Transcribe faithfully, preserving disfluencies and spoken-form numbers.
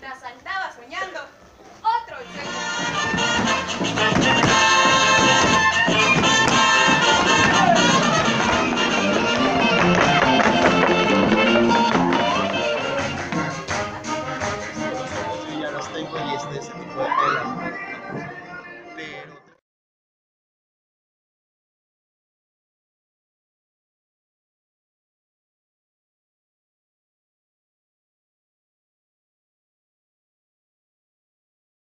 mientras saltaba soñando.